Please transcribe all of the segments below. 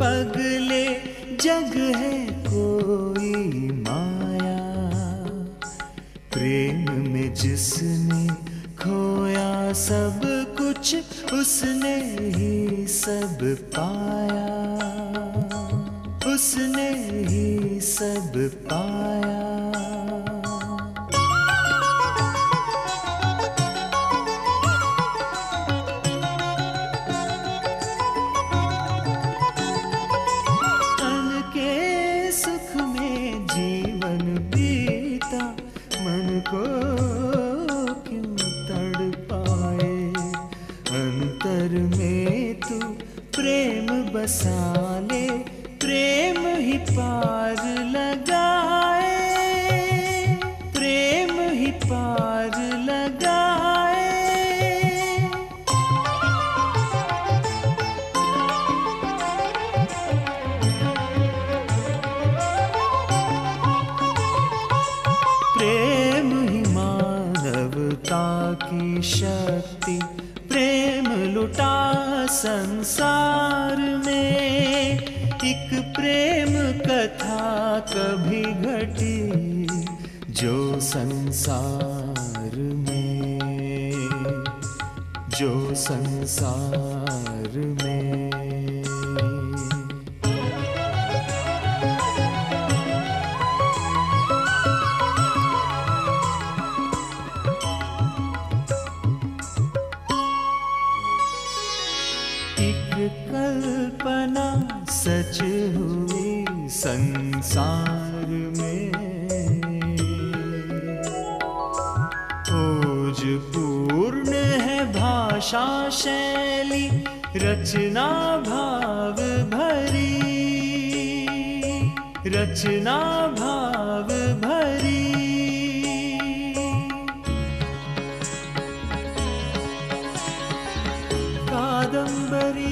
पगले जग है कोई माया, प्रेम में जिसने खोया सब कुछ उसने ही सब पाया, उसने ही सब पाया। बसाले प्रेम ही पार लगाए, प्रेम ही पार लगाए। प्रेम ही मानवता की शक्ति, प्रेम लुटा संसार में। एक प्रेम कथा कभी घटी जो संसार में, जो संसार में। कल्पना सच हुई संसार में, ओज पूर्ण है भाषा शैली, रचना भाव भरी, रचना भाव भरी। कादंबरी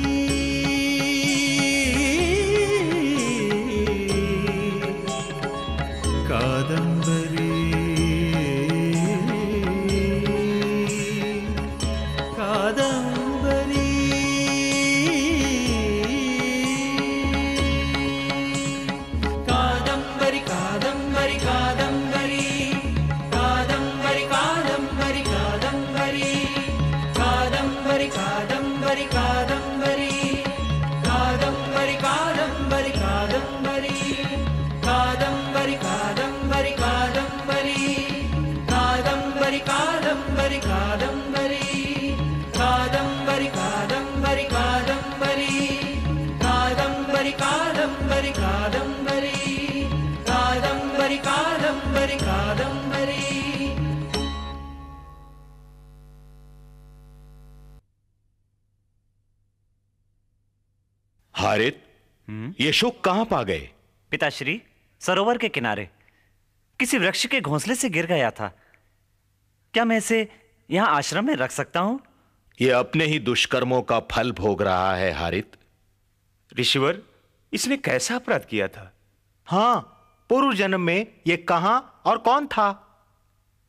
हारित, ये शोक कहां पा गए? पिताश्री, सरोवर के किनारे किसी वृक्ष के घोंसले से गिर गया था। क्या मैं इसे यहां आश्रम में रख सकता हूं? ये अपने ही दुष्कर्मों का फल भोग रहा है हारित। ऋषिवर, इसने कैसा अपराध किया था? हां, पूर्व जन्म में ये कहां और कौन था?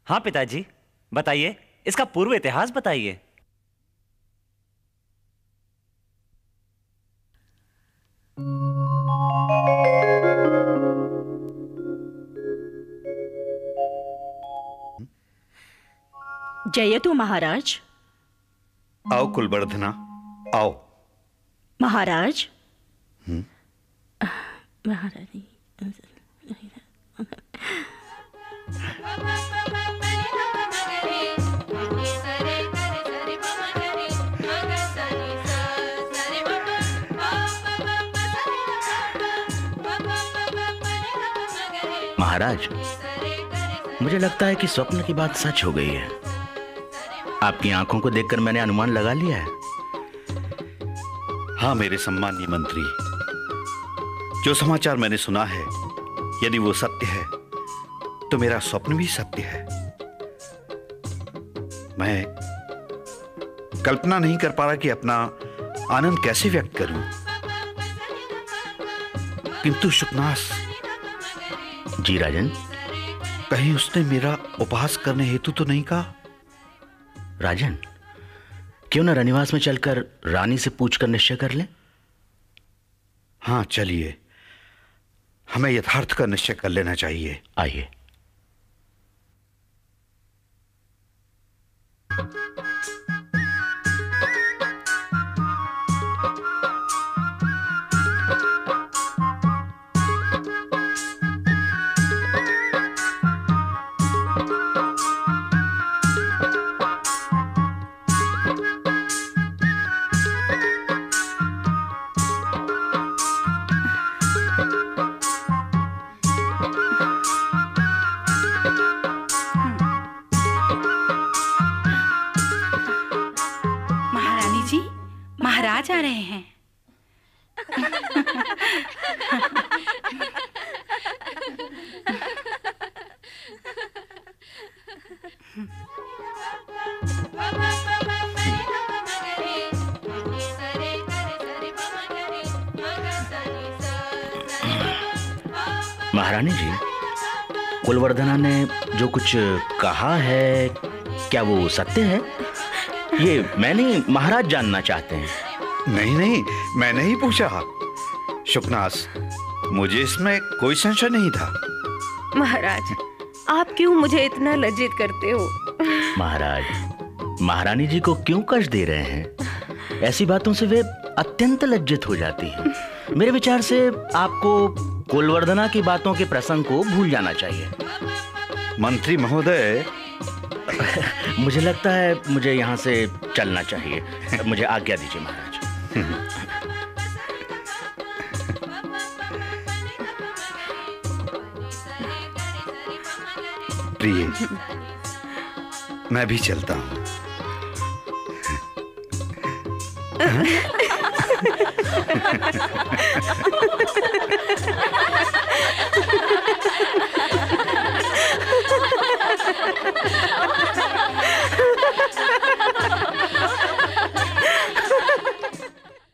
हां पिताजी, बताइए, इसका पूर्व इतिहास बताइए। जयतु महाराज। आओ कुलवर्धना, आओ। महाराज। महारानी, महाराज, मुझे लगता है कि स्वप्न की बात सच हो गई है। आपकी आंखों को देखकर मैंने अनुमान लगा लिया है। हाँ मेरे सम्माननीय मंत्री, जो समाचार मैंने सुना है यदि वो सत्य है तो मेरा स्वप्न भी सत्य है। मैं कल्पना नहीं कर पा रहा कि अपना आनंद कैसे व्यक्त करूं, किंतु शुकनास जी राजन, कहीं उसने मेरा उपहास करने हेतु तो नहीं कहा? राजन, क्यों ना रनिवास में चलकर रानी से पूछकर निश्चय कर लें? हाँ चलिए, हमें यथार्थ का निश्चय कर लेना चाहिए। आइए। जा रहे हैं। महारानी जी, कुलवर्धना ने जो कुछ कहा है क्या वो सत्य है? ये मैंने महाराज जानना चाहते हैं। नहीं नहीं, मैंने ही पूछा। शुकनास, मुझे इसमें कोई संशय नहीं था। महाराज, आप क्यों मुझे इतना लज्जित करते हो? महाराज, महारानी जी को क्यों कष्ट दे रहे हैं? ऐसी बातों से वे अत्यंत लज्जित हो जाती हैं। मेरे विचार से आपको कुलवर्धना की बातों के प्रसंग को भूल जाना चाहिए। मंत्री महोदय, मुझे लगता है मुझे यहाँ से चलना चाहिए। मुझे आज्ञा दीजिए महाराज। प्रिय, मैं भी चलता हूं।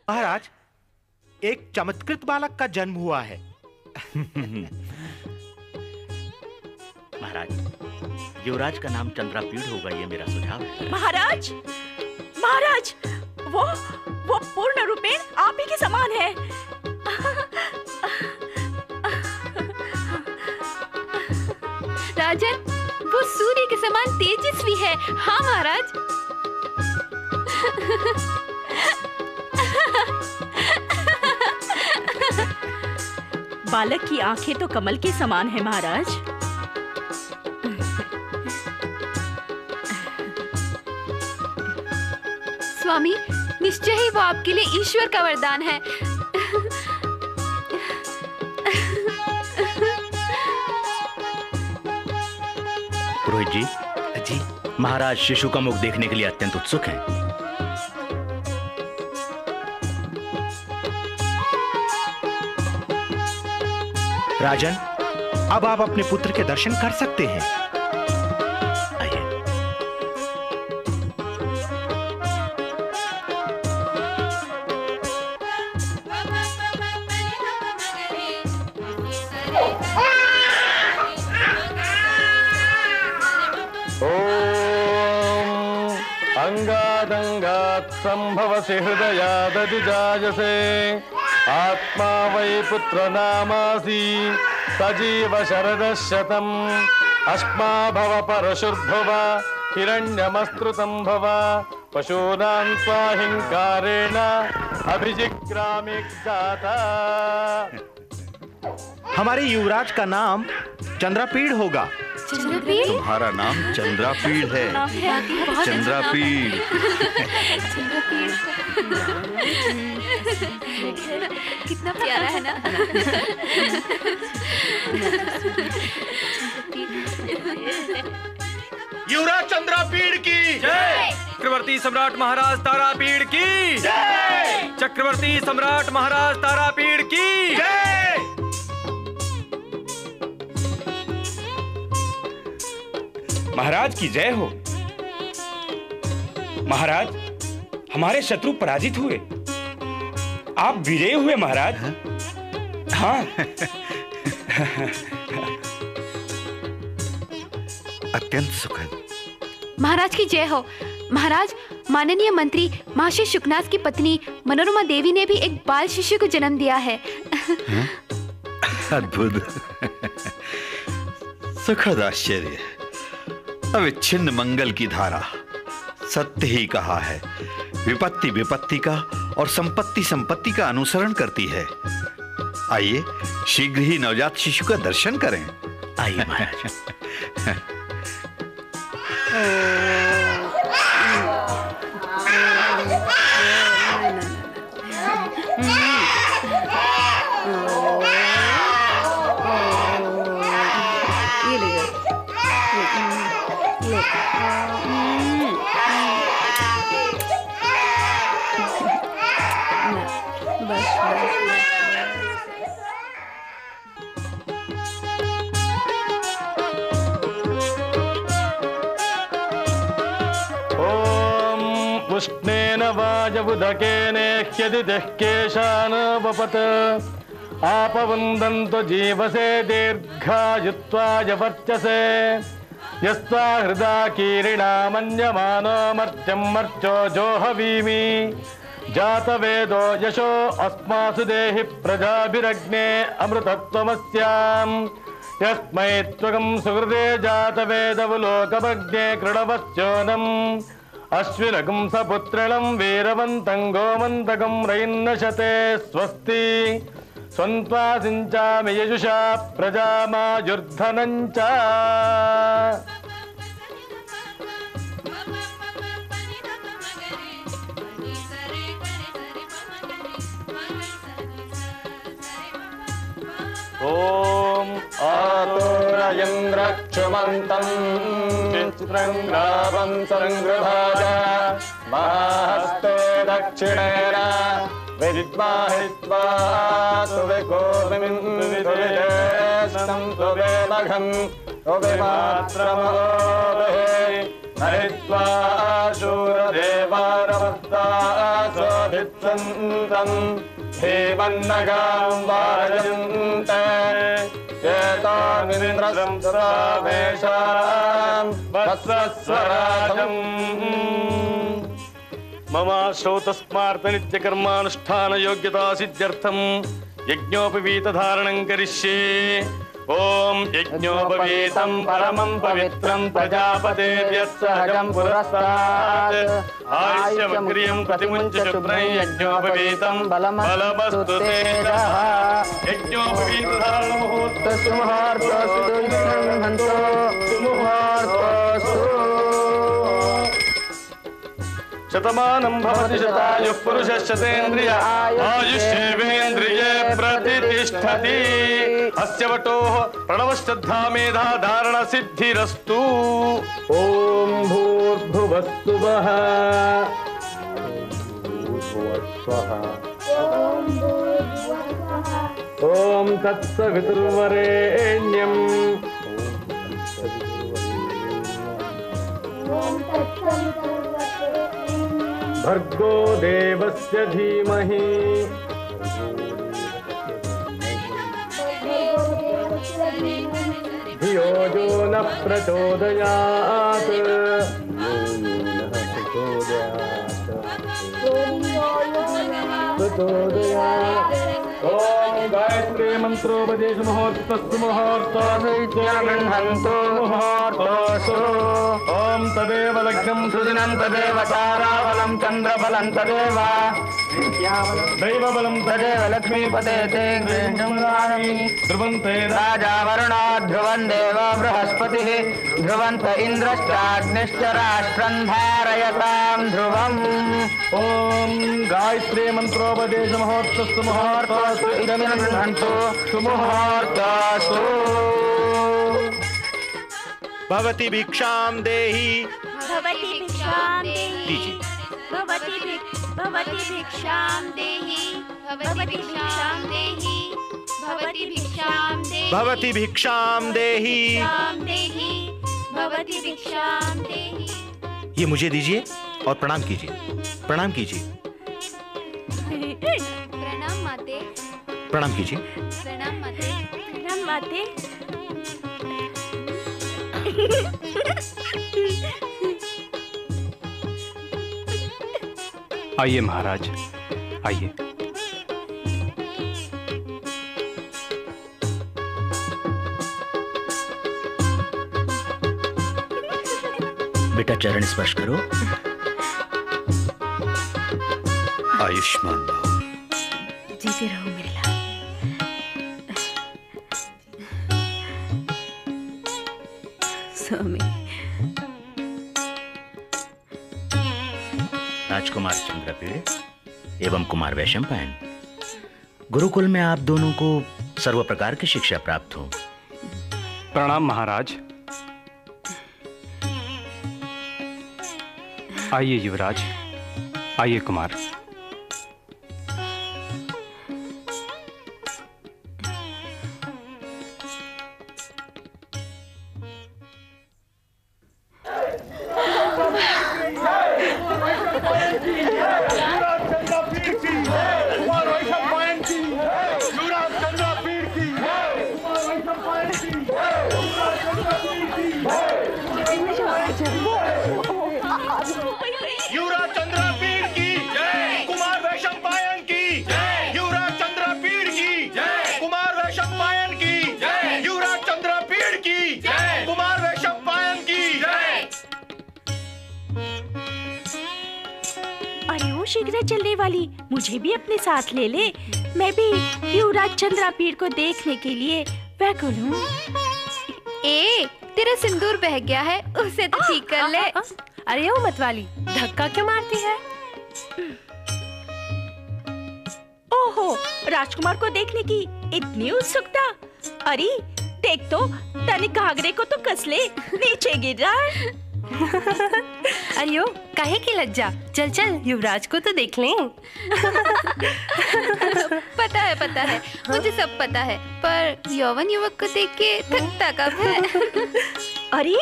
महाराज, एक चमत्कृत बालक का जन्म हुआ है। महाराज, युवराज का नाम चंद्रापीढ़ होगा, ये मेरा सुझाव है। महाराज, महाराज, वो पूर्ण रूपेण आप ही के समान है। राजन, वो सूर्य के समान तेजस्वी है। हाँ महाराज। बालक की आंखें तो कमल के समान है महाराज। स्वामी, निश्चय ही वो आपके लिए ईश्वर का वरदान है। पुरोहित जी, जी, महाराज शिशु का मुख देखने के लिए अत्यंत उत्सुक हैं। राजन, अब आप अपने पुत्र के दर्शन कर सकते हैं। आइए। ओम अंगादंगात् संभवसि हृदयादधिजायसे आत्मा वै पुत्र नामासी सजीव शरदः शतम अस्मा भव परशुर्भव हिरण्यमस्त्रुतं भव पशूनां स्वाहिंकारेण अभिजिग्रामे जाता। हमारे युवराज का नाम चंद्रापीढ़ होगा। चंद्रापीढ़? तुम्हारा नाम चंद्रापीढ़ है। चंद्रापीढ़। कितना प्यारा है ना। युवराज चंद्रापीढ़ की जय। चक्रवर्ती सम्राट महाराज तारापीढ़ की जय। चक्रवर्ती सम्राट महाराज तारापीढ़ की जय। महाराज की जय हो। महाराज, हमारे शत्रु पराजित हुए, आप विजयी हुए महाराज। हाँ। अत्यंत सुखद। महाराज की जय हो। महाराज, माननीय मंत्री महाशय शुकनाथ की पत्नी मनोरमा देवी ने भी एक बाल शिशु को जन्म दिया है। अद्भुत, सुखद आश्चर्य। अविच्छिन्न मंगल की धारा, सत्य ही कहा है, विपत्ति विपत्ति का और संपत्ति संपत्ति का अनुसरण करती है। आइए शीघ्र ही नवजात शिशु का दर्शन करें। आइए आपवंदन्तो जीवसे दीर्घायुत्वाय वर्चसे यस्त्वा हृदा कीर्णामन्यमानो मर्त्यं मर्त्यो जोहवीमि जातवेदो यशो अस्मासु देहि प्रजाभिरग्ने अमृतत्वमस्याम् यस्मै त्वगं सुहृदे जातवेदवलोकमग्ने कृणवस्योनम् अश्विनगं सपुत्रणं वीरवन्तं गोमन्तकं रयिन्नशते स्वस्ति स्वन्त्वा सिञ्चामि यजुषा प्रजामायुर्धनं च। ॐ आतुरयन्द्रक्षमन्तं चित्रंग्रावं सरंग्रभाजा महास्ते दक्षिणेन विद्वाहित्वा सुविकोमिं विदेशं सुवेमघं सुविमात्रमोदहे नरित्वा शूरदेवारवत्ता सोभित्सन्तं हेवन्नगां वारयन्ते चेतामिन्द्रं सुरावेशां वत्सस्वराजम्। मम श्रोतस्मार्थ नित्यकर्मानुष्ठान योग्यता सिद्ध्यर्थं यज्ञोपवीत धारणं करिष्ये। ओम यज्ञोपवीतं परमं पवित्रं प्रजापते यत्सहजं पुरस्तात् आयुष्यवक्रियं प्रतिमुञ्च शुभ्रं यज्ञोपवीतं बलमस्तु तेजः यज्ञोपवीत धारणं मुहूर्तस्तु मुहूर्तस्तु युञ्जन्तो मुहूर्तस्तु शतमानं भवति शतायुः पुरुषः शतेन्द्रियः आयुष्येवेन्द्रिये प्रतिष्ठति अस्य वटोः प्रणवश्रद्धा मेधा धारणा सिद्धिरस्तु। ओम भूर्भुवस्सुवः ओम तत्सवितुर्वरेण्यं भर्गो देवस्य धीमहि धियो यो नः प्रचोदयात्। ॐ गायत्री मन्त्रोपदेशो मुहूर्तस्तु मुहूर्तस्तु मुहूर्तस्तु ॐ तदेव लग्नं सुदिनं तदेव ताराबलं चन्द्रबलं तदेव दैवबलं तदेव लक्ष्मीपते ते ध्रुवं ते राजा वरुणा ध्रुवं देव बृहस्पतिः ध्रुवं त इन्द्रश्चाग्निश्च राष्ट्रं धारयतां ध्रुवम्। ॐ गायत्री मन्त्रोपदेशो मुहूर्तस्तु मुहूर्तस्तु भवति भिक्षां देहि भवति भिक्षां देहि। ये मुझे दीजिए और प्रणाम कीजिए, प्रणाम कीजिए, प्रणाम कीजिए, प्रणाम माते, प्रणाम माते। आइए महाराज, आइए। बेटा चरण स्पर्श करो। आयुष्मान जीते रहो मेरे लाल। स्वामी राजकुमार चंद्र पीड़े एवं कुमार वैशम पायन, गुरुकुल में आप दोनों को सर्व प्रकार की शिक्षा प्राप्त हो। प्रणाम महाराज। आइए युवराज, आइए कुमार। चलने वाली मुझे भी अपने साथ ले ले, मैं भी युवराज चंद्रापीर को देखने के लिए व्याकुल हूँ। ए, तेरा सिंदूर बह गया है, उसे तो ठीक कर ले। अरे ओ मतवाली, धक्का क्यों मारती है? ओहो, राजकुमार को देखने की इतनी उत्सुकता। अरे देख तो, तनिक घाघरे को तो कसले, नीचे गिर रहा है। अरे ओ, काहे की लज्जा, चल चल युवराज को तो देख लें। पता है मुझे सब पता है, पर यौवन युवक को देख के थकता कब है? अरे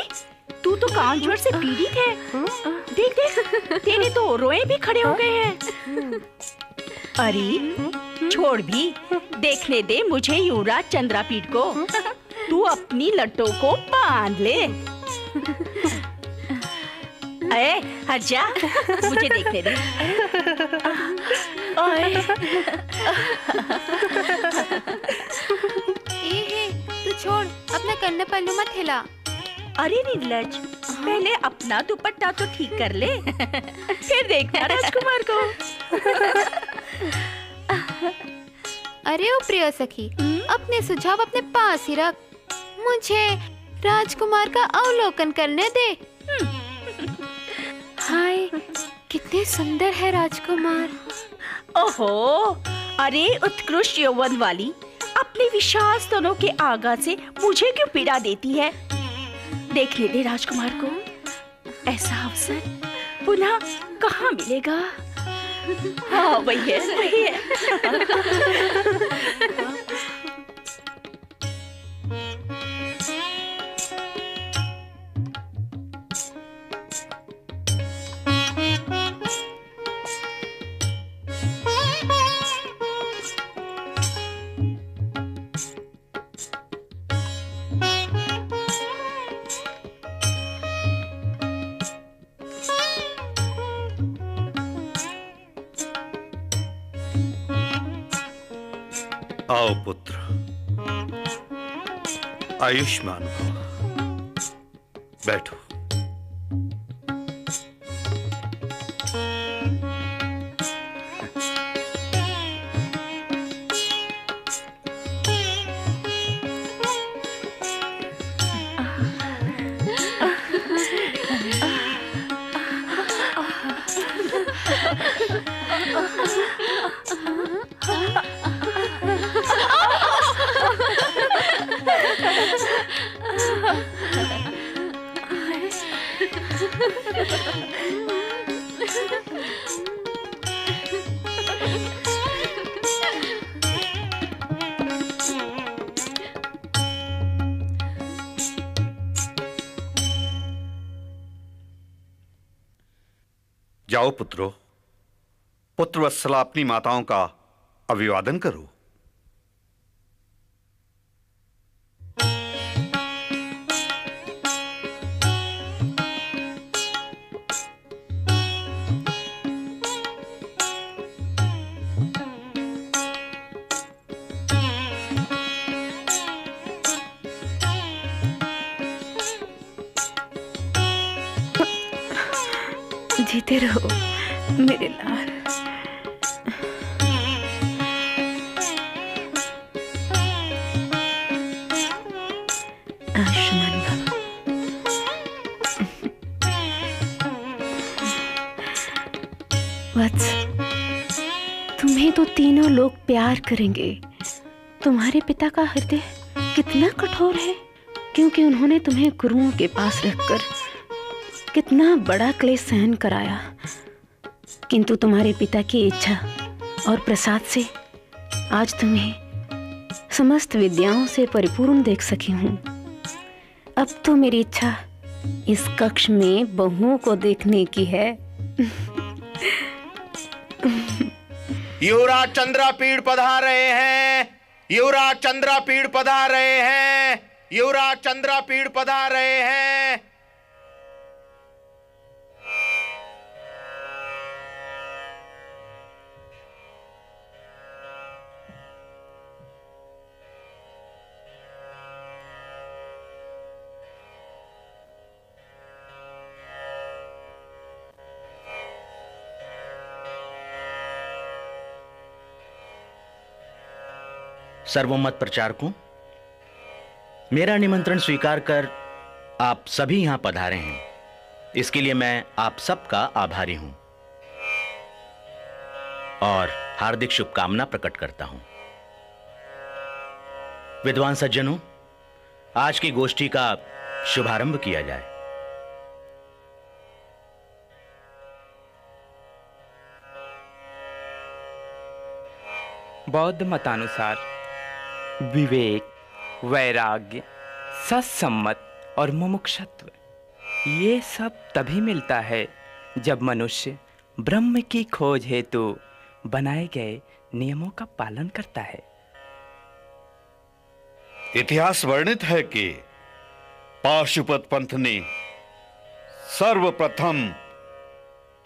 तू तो कान ज्वर से पीड़ित है, देख देख तेरे तो रोए भी खड़े हो गए हैं। अरे छोड़ भी, देखने दे मुझे युवराज चंद्रापीठ को, तू अपनी लट्टों को बांध ले। अरे हट जा, मुझे देखने दे। तू छोड़, अपना कन्ने पल्लू मत हिला। अरे निर्लज, पहले अपना दुपट्टा तो ठीक कर ले, फिर देखना राजकुमार को। अरे ओ प्रिय सखी, अपने सुझाव अपने पास ही रख, मुझे राजकुमार का अवलोकन करने दे। हाय, कितने सुंदर है राजकुमार। ओहो, अरे उत्कृष्ट यौवन वाली, अपने विशाल स्तनों के आगा से मुझे क्यों पीड़ा देती है? देख ले दे राजकुमार को, ऐसा अवसर पुनः कहाँ मिलेगा? हाँ वही है, वही है। आओ पुत्र, आयुष्मान बैठो। जाओ पुत्रो, पुत्रवत्सला अपनी माताओं का अभिवादन करो। जीते रहो मेरे लाल। वत्स, तुम्हें तो तीनों लोग प्यार करेंगे। तुम्हारे पिता का हृदय कितना कठोर है, क्योंकि उन्होंने तुम्हें गुरुओं के पास रखकर कितना बड़ा क्लेश सहन कराया, किंतु तुम्हारे पिता की इच्छा और प्रसाद से आज तुम्हें समस्त विद्याओं से परिपूर्ण देख सकी हूँ। अब तो मेरी इच्छा इस कक्ष में बहुओं को देखने की है। युवराज चंद्रापीढ़ पधार रहे हैं, युवराज चंद्रापीढ़ पधार रहे हैं, युवराज चंद्रापीढ़ पधार रहे हैं। सर्वोन्मत प्रचारकों, मेरा निमंत्रण स्वीकार कर आप सभी यहां पधारे हैं, इसके लिए मैं आप सबका आभारी हूं और हार्दिक शुभकामना प्रकट करता हूं। विद्वान सज्जनों, आज की गोष्ठी का शुभारंभ किया जाए। बौद्ध मतानुसार विवेक, वैराग्य, सत्सम्मत और मुमुक्षत्व, ये सब तभी मिलता है जब मनुष्य ब्रह्म की खोज हेतु बनाए गए नियमों का पालन करता है। इतिहास वर्णित है कि पाशुपत पंथ ने सर्वप्रथम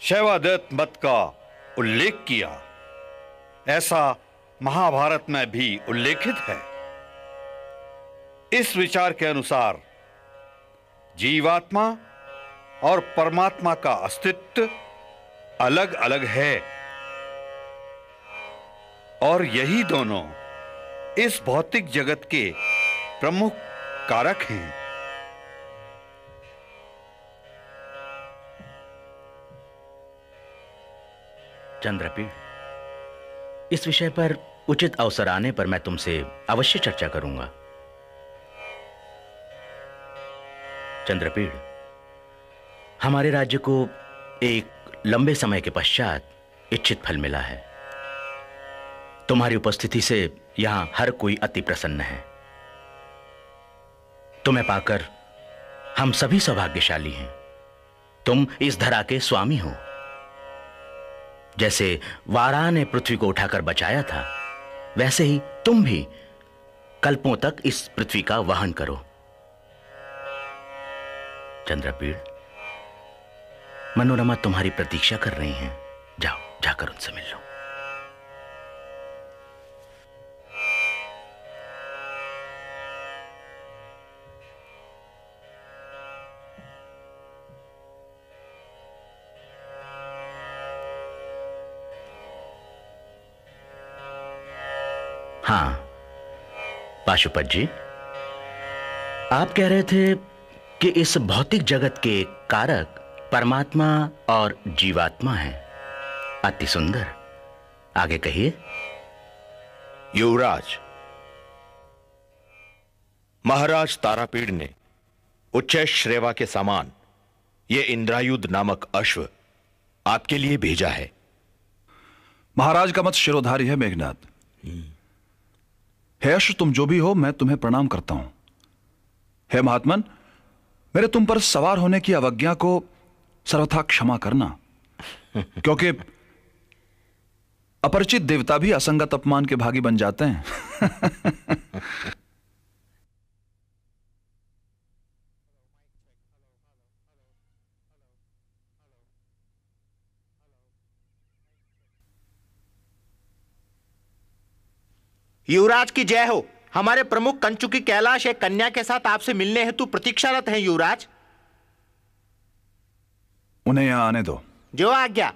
शैवाद्वैत मत का उल्लेख किया। ऐसा महाभारत में भी उल्लेखित है। इस विचार के अनुसार जीवात्मा और परमात्मा का अस्तित्व अलग-अलग है और यही दोनों इस भौतिक जगत के प्रमुख कारक हैं। चंद्रपीढ़, इस विषय पर उचित अवसर आने पर मैं तुमसे अवश्य चर्चा करूंगा। चंद्रपीढ़, हमारे राज्य को एक लंबे समय के पश्चात इच्छित फल मिला है। तुम्हारी उपस्थिति से यहां हर कोई अति प्रसन्न है। तुम्हें पाकर हम सभी सौभाग्यशाली हैं। तुम इस धरा के स्वामी हो। जैसे वाराह ने पृथ्वी को उठाकर बचाया था, वैसे ही तुम भी कल्पों तक इस पृथ्वी का वहन करो। चंद्रपीढ़, मनोरमा तुम्हारी प्रतीक्षा कर रही हैं। जाओ, जाकर उनसे मिल लो। हाँ, पाशुपत जी, आप कह रहे थे कि इस भौतिक जगत के कारक परमात्मा और जीवात्मा हैं। अति सुंदर, आगे कहिए। युवराज, महाराज तारापीढ़ ने उच्चैश श्रेवा के समान ये इंद्रायुध नामक अश्व आपके लिए भेजा है। महाराज का मत शिरोधारी है मेघनाथ। हे अश्व, तुम जो भी हो, मैं तुम्हें प्रणाम करता हूं। हे महात्मन, मेरे तुम पर सवार होने की अवज्ञा को सर्वथा क्षमा करना, क्योंकि अपरिचित देवता भी असंगत अपमान के भागी बन जाते हैं। युवराज की जय हो। हमारे प्रमुख कंचुकी कैलाश एक कन्या के साथ आपसे मिलने हेतु प्रतीक्षारत हैं। युवराज, उन्हें यहां आने दो। जो आज्ञा।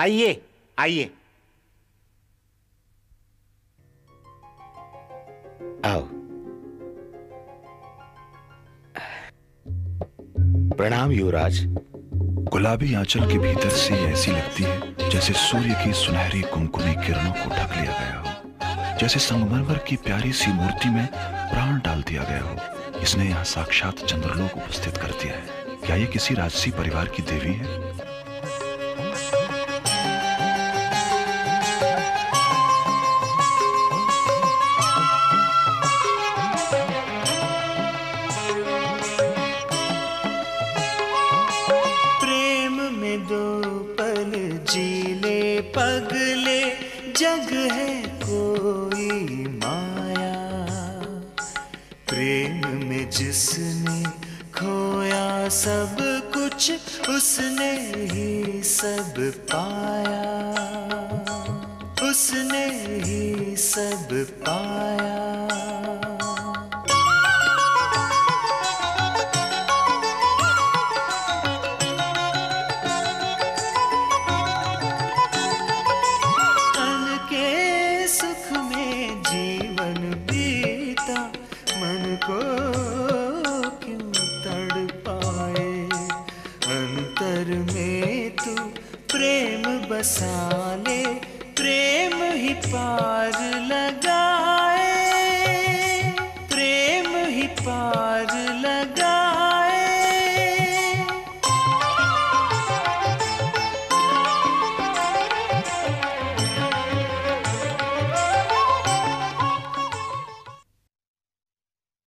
आइए आइए, आओ। प्रणाम युवराज। गुलाबी आंचल के भीतर से ऐसी लगती है जैसे सूर्य की सुनहरी कुमकुमी किरणों को ढक लिया गया हो, जैसे संगमरमर की प्यारी सी मूर्ति में प्राण डाल दिया गया हो। इसने यहाँ साक्षात चंद्रलोक उपस्थित कर दिया है। क्या ये किसी राजसी परिवार की देवी है? Bye.